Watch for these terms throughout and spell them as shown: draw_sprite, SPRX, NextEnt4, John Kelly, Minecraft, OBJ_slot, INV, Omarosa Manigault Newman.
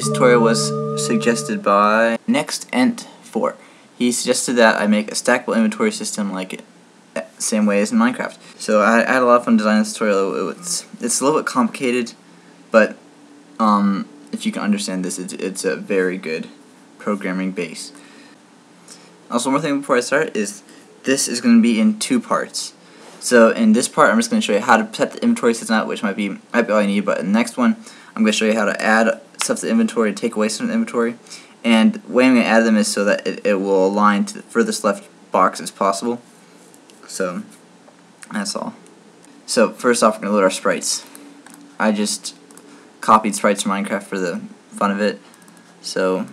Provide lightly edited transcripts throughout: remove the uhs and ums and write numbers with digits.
today's tutorial was suggested by NextEnt4. He suggested that I make a stackable inventory system like it, same way as in Minecraft. So I had a lot of fun designing this tutorial. It's a little bit complicated, but if you can understand this, it's a very good programming base. Also, one more thing before I start is this is going to be in two parts. So in this part, I'm just going to show you how to set the inventory system out, which might be all you need, but in the next one, I'm going to show you how to add stuff to the inventory, take away some of the inventory, and the way I'm going to add them is so that it will align to the furthest left box as possible. So that's all. So first off, we're going to load our sprites. I just copied sprites from Minecraft for the fun of it. So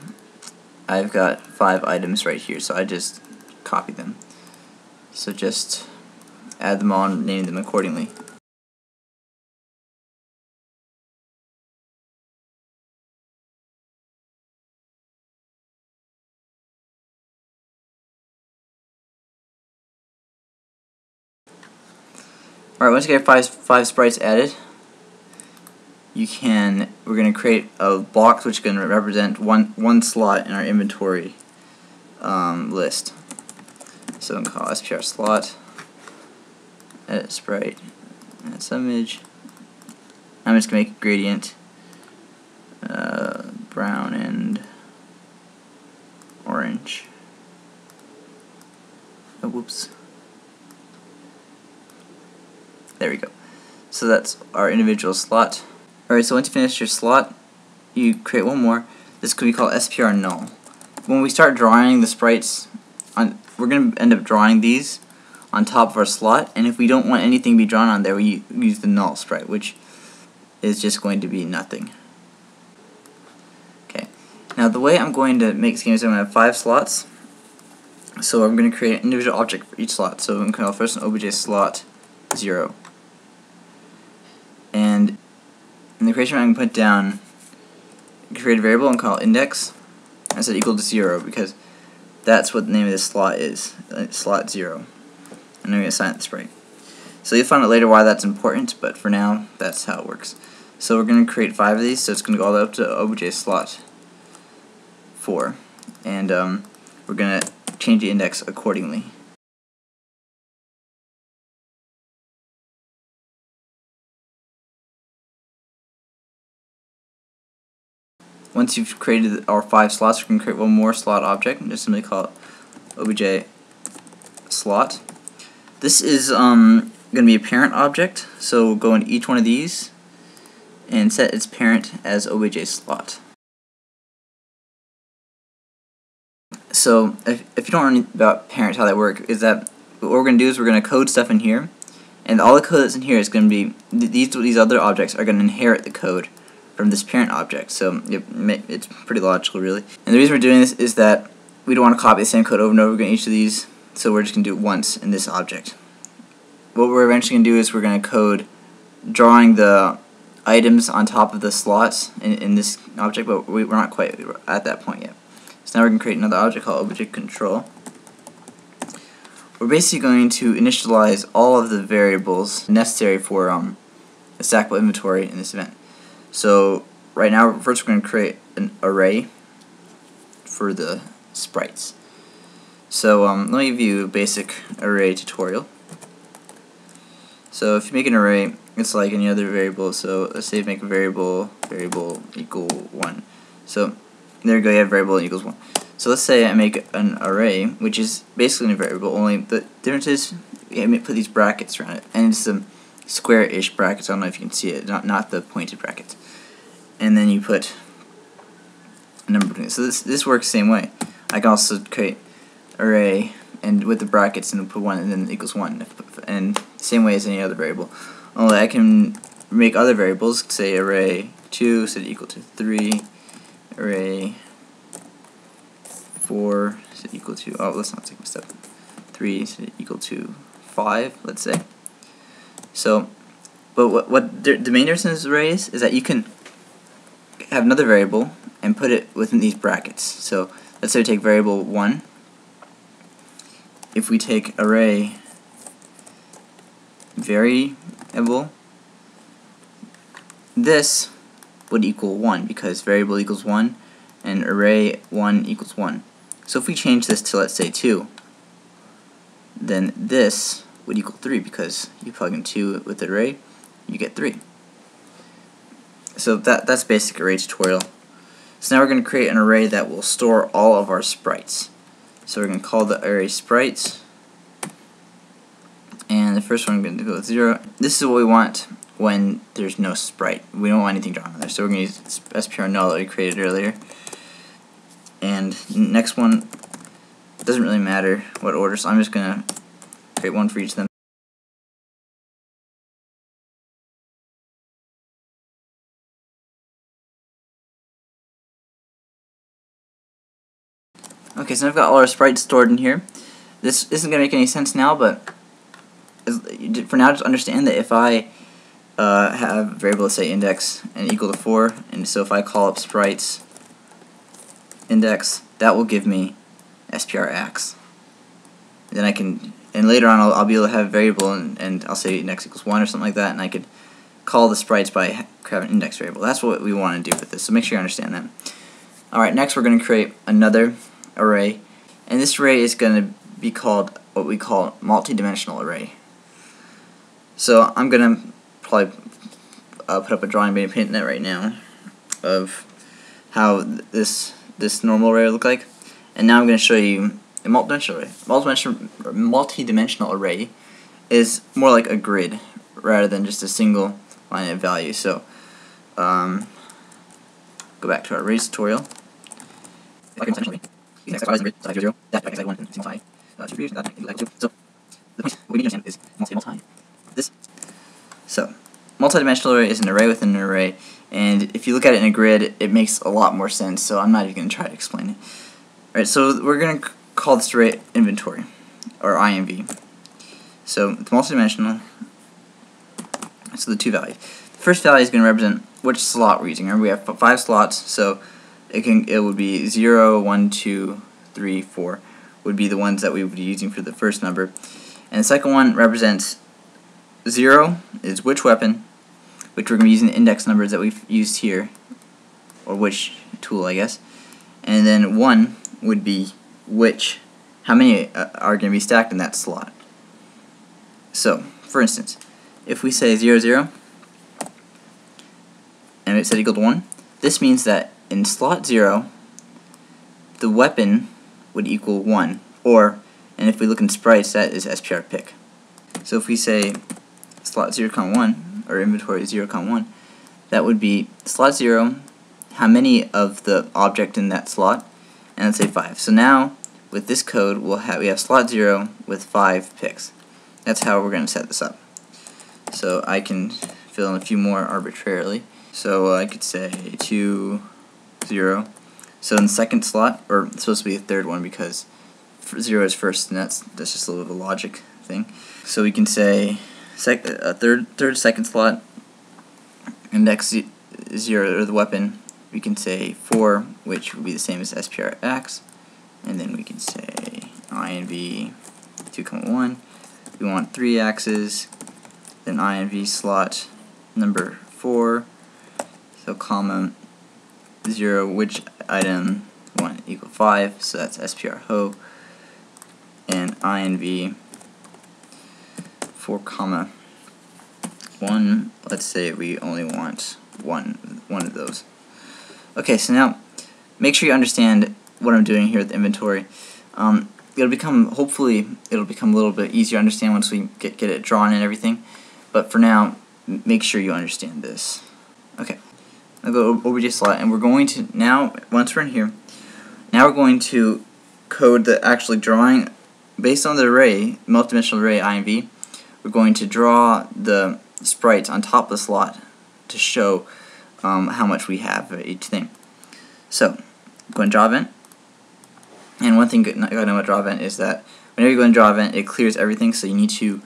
I've got 5 items right here, so I just copy them. So just add them all and name them accordingly. Alright, once you get five sprites added, we're going to create a box which is going to represent one slot in our inventory list. So I'm going to call SPR_slot, edit sprite, edit some image. I'm just going to make a gradient brown and orange. Oh, whoops. There we go. So that's our individual slot. Alright, so once you finish your slot, you create one more. This could be called SPR_null. When we start drawing the sprites, we're going to end up drawing these on top of our slot, and if we don't want anything to be drawn on there, we use the null sprite, which is just going to be nothing. Okay. Now the way I'm going to make this game is I'm going to have 5 slots. So I'm going to create an individual object for each slot. So I'm going to call first an OBJ_slot_0. And in the creation, I'm going to put down, create a variable and call index. I said equal to 0 because that's what the name of this slot is, slot 0. And I'm going to assign it the sprite. So you'll find out later why that's important, but for now, that's how it works. So we're going to create 5 of these, so it's going to go all the way up to OBJ_slot_4. And we're going to change the index accordingly. Once you've created our 5 slots, we can create one more slot object and just simply call it OBJ_slot. This is going to be a parent object, so we'll go into each one of these and set its parent as OBJ_slot. So if you don't know about parents, how they work, is that what we're going to do is we're going to code stuff in here, and all the code that's in here is going to be, these other objects are going to inherit the code from this parent object, so it's pretty logical, really. And the reason we're doing this is that we don't want to copy the same code over and over again in each of these, so we're just going to do it once in this object. What we're eventually going to do is we're going to code drawing the items on top of the slots in this object, but we're not quite at that point yet. So now we're going to create another object called object_control. We're basically going to initialize all of the variables necessary for a stackable inventory in this event. So right now, first we're going to create an array for the sprites. So let me give you a basic array tutorial. So if you make an array, it's like any other variable. So let's say you make a variable equal 1. So there you go, you have variable equals 1. So let's say I make an array, which is basically a variable, only the difference is I put these brackets around it, and it's some square-ish brackets. I don't know if you can see it, not the pointed brackets. And then you put a number between it. So this works the same way. I can also create array and with the brackets and put 1 and then equals 1, and same way as any other variable. Only I can make other variables, say array 2, set it equal to 3, array 4, set it equal to, oh, let's not take a step, 3, set it equal to 5, let's say. So, but what the main difference in this array is that you can have another variable and put it within these brackets. So let's say we take variable 1. If we take array variable, this would equal 1 because variable equals 1 and array 1 equals 1. So if we change this to, let's say, 2, then this would equal 3 because you plug in 2 with the array, you get 3. So that's basic array tutorial. So now we're going to create an array that will store all of our sprites. So we're going to call the array sprites. And the first one I'm going to go with 0. This is what we want when there's no sprite. We don't want anything drawn on there. So we're going to use SPR_null that we created earlier. And next one, doesn't really matter what order, so I'm just going to create one for each of them. Okay, so I've got all our sprites stored in here. This isn't going to make any sense now, but for now just understand that if I have a variable, let's say index and equal to 4, and so if I call up sprites index, that will give me SPRX. Then I can, and later on I'll be able to have a variable and I'll say index equals 1 or something like that, and I could call the sprites by grabbing an index variable. That's what we want to do with this, so make sure you understand that. Alright, next we're going to create another array, and this array is going to be called what we call multi-dimensional array. So I'm going to probably put up a drawing made of paint right now of how this normal array will look like, and now I'm going to show you a multi-dimensional array. Multi-dimensional array is more like a grid rather than just a single line of value. So go back to our arrays tutorial. So the point we need to understand is multi. So multi-dimensional array is an array within an array, and if you look at it in a grid, it makes a lot more sense. So I'm not even going to try to explain it. Alright, so we're going to call this array inventory, or INV. So it's multi-dimensional. So the two values. The first value is going to represent which slot we're using. Remember, we have 5 slots, so it would be 0, 1, 2, 3, 4 would be the ones that we would be using for the first number. And the second one represents 0 is which weapon, which we're going to be using the index numbers that we've used here, or which tool, I guess. And then 1 would be which, how many are going to be stacked in that slot. So, for instance, if we say 0, 0, and it said equal to 1, this means that in slot 0, the weapon would equal 1, and if we look in sprites, that is SPR_pick. So if we say slot 0,1, or inventory 0,1, that would be slot 0, how many of the object in that slot, and let's say 5. So now, with this code, we have slot 0 with 5 picks. That's how we're going to set this up. So I can fill in a few more arbitrarily. So I could say 2, 0. So in the second slot, or it's supposed to be the third one because 0 is first, and that's just a little bit of a logic thing. So we can say second slot, index 0, or the weapon, we can say 4, which would be the same as SPRX, and then we can say INV 2,1. We want 3 axes, then INV slot number 4, so comma 0, which item 1 equal 5, so that's SPR ho, and INV 4 comma 1, let's say we only want one of those. Okay, so now make sure you understand what I'm doing here with the inventory. Hopefully it'll become a little bit easier to understand once we get it drawn and everything, but for now make sure you understand this. Okay, I'll go to OBJ slot, and we're going to now, once we're in here, now we're going to code the actually drawing based on the array, multi-dimensional array INV. We're going to draw the sprites on top of the slot to show how much we have of each thing. So go in draw event, and one thing you gotta know about draw event is that whenever you go in draw event, it clears everything, so you need to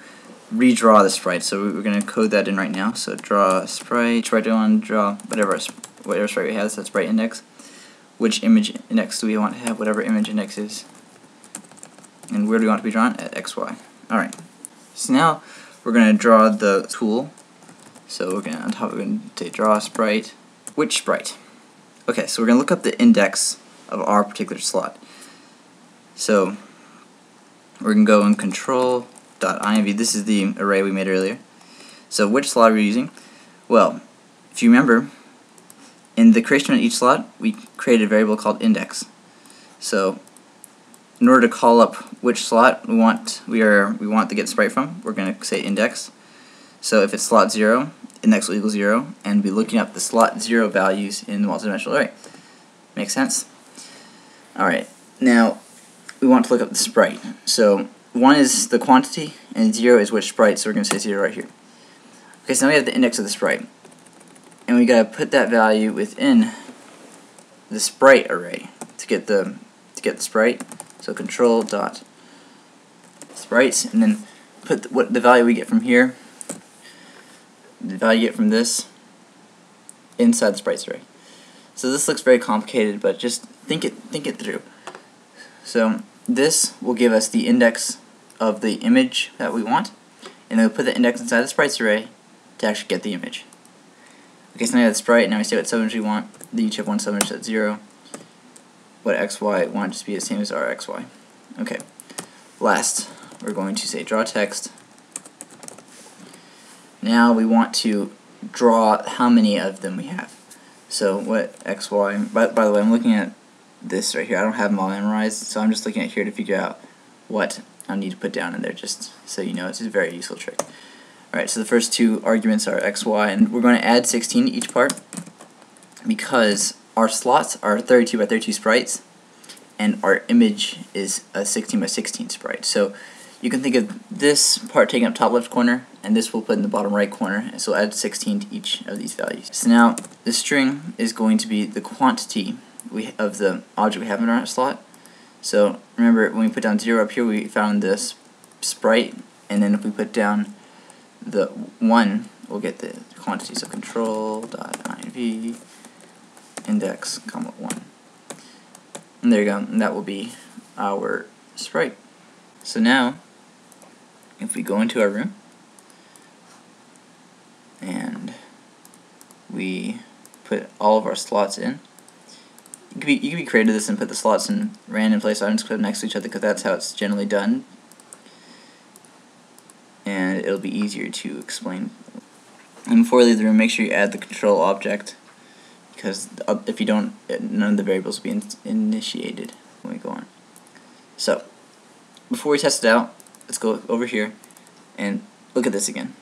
redraw the sprite. So we're going to code that in right now. So draw sprite, try to draw whatever sprite we have, so that's sprite index. Which image index do we want to have? Whatever image index is. And where do we want to be drawn? At XY. Alright. So now we're going to draw the tool. So we're going to, on top, we're going to say draw sprite, which sprite? Okay, so we're going to look up the index of our particular slot. So we're going to go in control.inv. This is the array we made earlier. So which slot are we using? Well, if you remember, in the creation of each slot, we created a variable called index. So in order to call up which slot we want to get sprite from, we're going to say index. So if it's slot 0, index will equal 0, and be looking up the slot 0 values in the multidimensional array. Makes sense? Alright, now we want to look up the sprite. So 1 is the quantity, and 0 is which sprite, so we're going to say 0 right here. Okay, so now we have the index of the sprite, and we got to put that value within the sprite array to get the sprite. So control dot sprites, and then put what the value we get from here, the value you get from this, inside the sprites array. So this looks very complicated, but just think it through. So this will give us the index of the image that we want, and then we'll put the index inside the sprites array to actually get the image. Okay, so now we have the sprite, now we say what subimage we want. The each of one subimage set 0. What xy want to be the same as our xy. Okay. Last, we're going to say draw text. Now we want to draw how many of them we have. So what xy, by the way, I'm looking at this right here. I don't have them all memorized, so I'm just looking at here to figure out what I need to put down in there, just so you know. It's a very useful trick. Alright, so the first two arguments are xy, and we're going to add 16 to each part because our slots are 32 by 32 sprites, and our image is a 16 by 16 sprite. So you can think of this part taking up top left corner, and this we'll put in the bottom right corner, and so we'll add 16 to each of these values. So now the string is going to be the quantity of the object we have in our slot. So remember, when we put down 0 up here, we found this sprite, and then if we put down the 1, we'll get the quantity. So control.inv index, comma 1. And there you go, and that will be our sprite. So now, if we go into our room, and we put all of our slots in, you can be creative with this and put the slots in random place items next to each other, because that's how it's generally done, and it'll be easier to explain. And before you leave the room, make sure you add the control object, because if you don't, none of the variables will be initiated when we go on. So before we test it out, let's go over here and look at this again.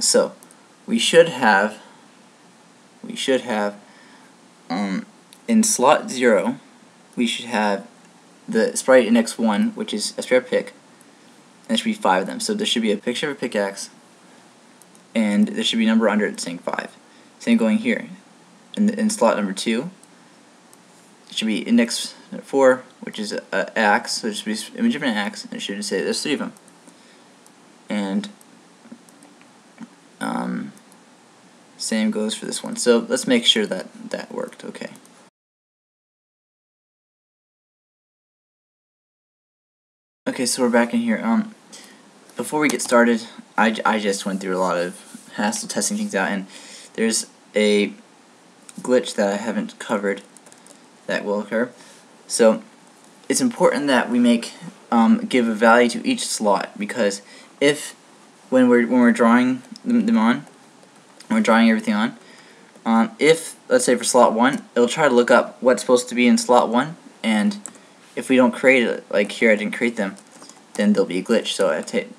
So we should have in slot 0, we should have the sprite index 1, which is SPR_pick, and there should be 5 of them. So there should be a picture of a pickaxe, and there should be a number under it saying 5. Same going here. In slot number 2, it should be index 4, which is an axe, so it should be an image of an axe, and it should say there's 3 of them. And same goes for this one. So let's make sure that that worked. Okay. Okay, so we're back in here. Before we get started, I just went through a lot of hassle testing things out, and there's a glitch that I haven't covered that will occur. So it's important that we give a value to each slot, because if when we're drawing them on, we're drawing everything on, if, let's say for slot 1, it'll try to look up what's supposed to be in slot 1, and if we don't create it, like here I didn't create them, then there'll be a glitch. So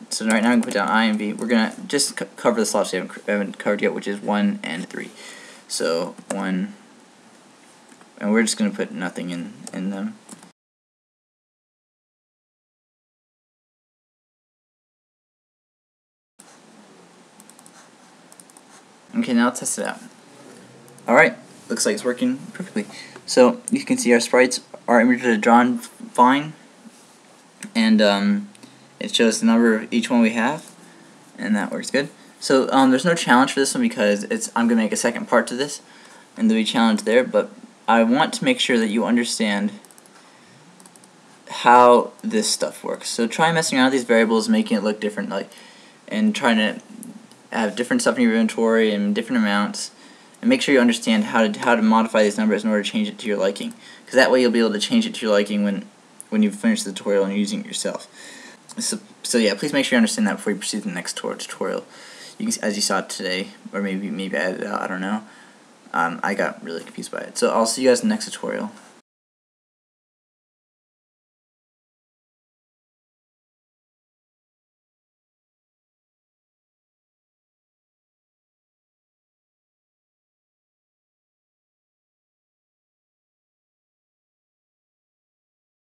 so right now I'm going to put down INV. We're going to just cover the slots we haven't covered yet, which is 1 and 3. So 1, and we're just going to put nothing in them. Okay, now let's test it out. Alright, looks like it's working perfectly. So you can see our sprites, our images are drawn fine, and it shows the number of each one we have, and that works good. So there's no challenge for this one, because I'm going to make a second part to this, and there'll be a challenge there, but I want to make sure that you understand how this stuff works. So try messing around with these variables, making it look different, and trying to have different stuff in your inventory and different amounts, and make sure you understand how to modify these numbers in order to change it to your liking, because that way you'll be able to change it to your liking when you finish the tutorial and you're using it yourself. So yeah, please make sure you understand that before you proceed to the next tutorial. You can, as you saw today, or maybe I edited it out, I don't know. I got really confused by it. So I'll see you guys in the next tutorial.